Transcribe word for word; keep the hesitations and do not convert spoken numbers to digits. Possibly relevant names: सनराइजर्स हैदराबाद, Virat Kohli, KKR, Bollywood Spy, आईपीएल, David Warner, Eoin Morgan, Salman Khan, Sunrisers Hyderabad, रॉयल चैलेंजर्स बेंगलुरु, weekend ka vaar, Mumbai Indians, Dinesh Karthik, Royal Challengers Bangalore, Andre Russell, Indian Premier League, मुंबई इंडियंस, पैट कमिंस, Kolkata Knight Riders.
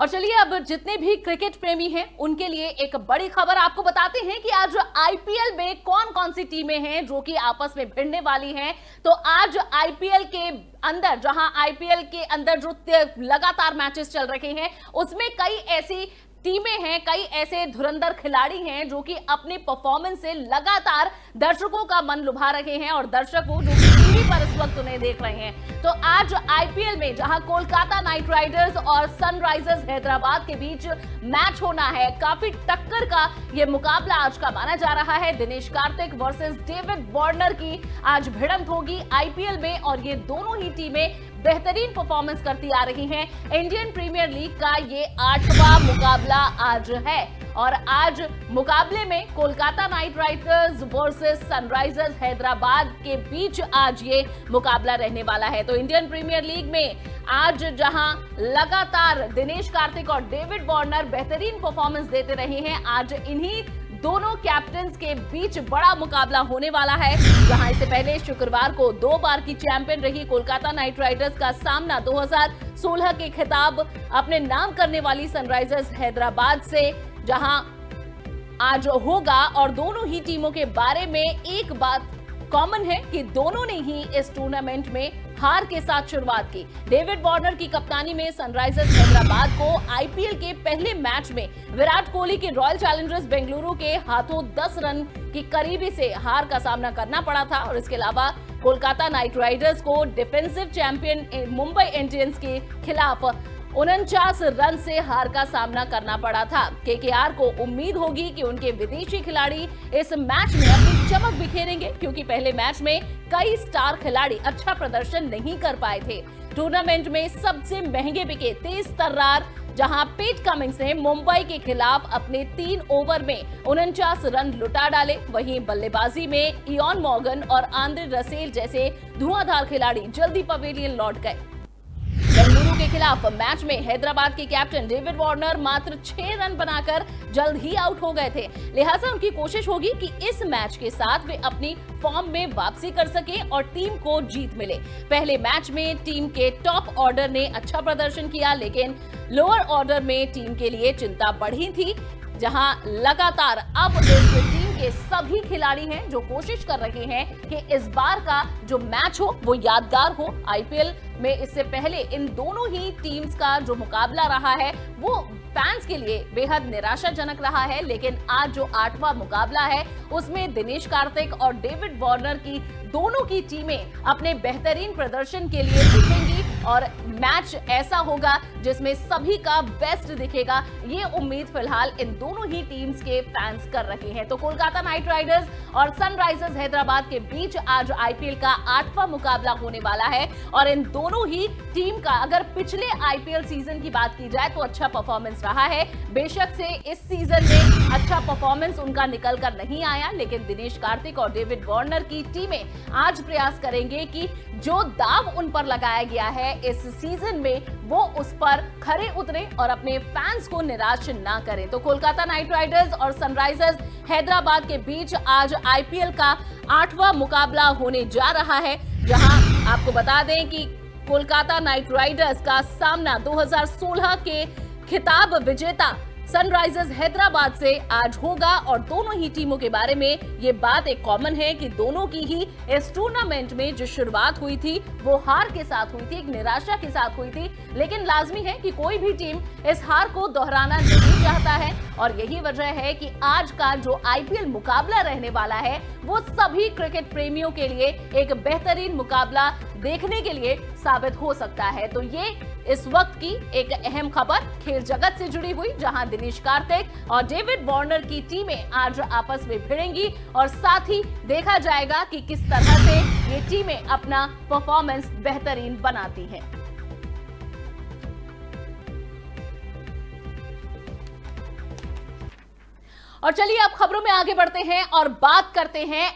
और चलिए अब जितने भी क्रिकेट प्रेमी हैं उनके लिए एक बड़ी खबर आपको बताते हैं कि आज आईपीएल में कौन कौन सी टीमें हैं जो कि आपस में भिड़ने वाली हैं। तो आज आईपीएल के अंदर जहां आईपीएल के अंदर जो लगातार मैचेस चल रहे हैं उसमें कई ऐसी टीमें हैं, कई ऐसे धुरंधर खिलाड़ी हैं जो कि अपने परफॉर्मेंस से लगातार दर्शकों का मन लुभा रहे हैं और दर्शक वो जो टीवी पर इस वक्त उन्हें देख रहे हैं। तो आज आईपीएल में जहां कोलकाता नाइट राइडर्स और सनराइजर्स हैदराबाद के बीच मैच होना है, काफी टक्कर का यह मुकाबला आज का माना जा रहा है। Dinesh Karthik versus David Warner की आज भिड़ंत होगी आईपीएल में और ये दोनों ही टीमें बेहतरीन परफॉर्मेंस करती आ रही हैं। इंडियन प्रीमियर लीग का ये आठवां मुकाबला आज है और आज मुकाबले में Kolkata Knight Riders versus सनराइजर्स हैदराबाद के बीच आज ये मुकाबला रहने वाला है। तो इंडियन प्रीमियर लीग में आज जहां लगातार दिनेश कार्तिक और डेविड वार्नर बेहतरीन परफॉर्मेंस देते रहे हैं, आज इन्हीं दोनों कैप्टन्स के बीच बड़ा मुकाबला होने वाला है। जहां इससे पहले शुक्रवार को दो बार की चैंपियन रही कोलकाता नाइट राइडर्स का सामना दो हज़ार सोलह के खिताब अपने नाम करने वाली सनराइजर्स हैदराबाद से जहां आज होगा और दोनों ही टीमों के बारे में एक बात कॉमन है कि दोनों ने ही इस टूर्नामेंट में हार के साथ शुरुआत की। डेविड वार्नर की कप्तानी में सनराइजर्स हैदराबाद को आईपीएल के पहले मैच में विराट कोहली के रॉयल चैलेंजर्स बेंगलुरु के हाथों दस रन की करीबी से हार का सामना करना पड़ा था और इसके अलावा कोलकाता नाइट राइडर्स को डिफेंसिव चैंपियन मुंबई इंडियंस के खिलाफ उनचास रन से हार का सामना करना पड़ा था। केकेआर को उम्मीद होगी कि उनके विदेशी खिलाड़ी इस मैच में अपनी चमक बिखेरेंगे क्योंकि पहले मैच में कई स्टार खिलाड़ी अच्छा प्रदर्शन नहीं कर पाए थे। टूर्नामेंट में सबसे महंगे बिके तेज तर्रार जहां पैट कमिंस ने मुंबई के खिलाफ अपने तीन ओवर में उनचास रन लुटा डाले, वहीं बल्लेबाजी में इयोन मॉर्गन और आंद्रे रसेल जैसे धुआंधार खिलाड़ी जल्दी पवेलियन लौट गए। बेंगलुरु के खिलाफ मैच में हैदराबाद के कैप्टन डेविड वार्नर मात्र छह रन बनाकर जल्द ही आउट हो गए थे, लिहाजा उनकी कोशिश होगी कि इस मैच के साथ वे अपनी फॉर्म में वापसी कर सके और टीम को जीत मिले। पहले मैच में टीम के टॉप ऑर्डर ने अच्छा प्रदर्शन किया लेकिन लोअर ऑर्डर में टीम के लिए चिंता बढ़ी थी, जहां लगातार अब इस टीम के सभी खिलाड़ी हैं जो कोशिश कर रहे हैं कि इस बार का जो मैच हो वो यादगार हो। आईपीएल में इससे पहले इन दोनों ही टीम्स का जो मुकाबला रहा है वो फैंस के लिए बेहद निराशाजनक रहा है, लेकिन आज जो आठवां मुकाबला है उसमें दिनेश कार्तिक और डेविड वार्नर की दोनों की टीमें अपने बेहतरीन प्रदर्शन के लिए दिखेंगी और मैच ऐसा होगा जिसमें सभी का बेस्ट दिखेगा, ये उम्मीद फिलहाल इन दोनों ही टीम्स के फैंस कर रहे हैं। तो कोलकाता नाइट राइडर्स और सनराइजर्स हैदराबाद के बीच आज आईपीएल का आठवां मुकाबला होने वाला है और इन दोनों ही टीम का अगर पिछले आईपीएल सीजन की बात की जाए तो अच्छा परफॉर्मेंस रहा है। बेशक से इस सीजन में अच्छा परफॉर्मेंस उनका निकल कर नहीं आया, लेकिन दिनेश कार्तिक और डेविड वार्नर की टीमें आज प्रयास करेंगे कि जो दाव उन पर लगाया गया है इस सीजन में वो उस पर खरे उतरे और अपने फैंस को निराश ना करें। तो कोलकाता नाइट राइडर्स और सनराइजर्स हैदराबाद के बीच आज आईपीएल का आठवां मुकाबला होने जा रहा है। जहां आपको बता दें कि कोलकाता नाइट राइडर्स का सामना दो हज़ार सोलह के खिताब विजेता सनराइजर्स हैदराबाद से आज होगा और दोनों ही टीमों के बारे में ये बात एक कॉमन है कि दोनों की ही इस टूर्नामेंट में जो शुरुआत हुई थी वो हार के साथ हुई थी, एक निराशा के साथ हुई थी, लेकिन लाजमी है कि कोई भी टीम इस हार को दोहराना नहीं चाहता है और यही वजह है कि आज का जो आईपीएल मुकाबला रहने वाला है वो सभी क्रिकेट प्रेमियों के लिए एक बेहतरीन मुकाबला देखने के लिए साबित हो सकता है। तो ये इस वक्त की एक अहम खबर खेल जगत से जुड़ी हुई, जहां दिनेश कार्तिक और डेविड वार्नर की टीमें आज आपस में भिड़ेंगी और साथ ही देखा जाएगा कि किस तरह से ये टीमें अपना परफॉर्मेंस बेहतरीन बनाती हैं। और चलिए अब खबरों में आगे बढ़ते हैं और बात करते हैं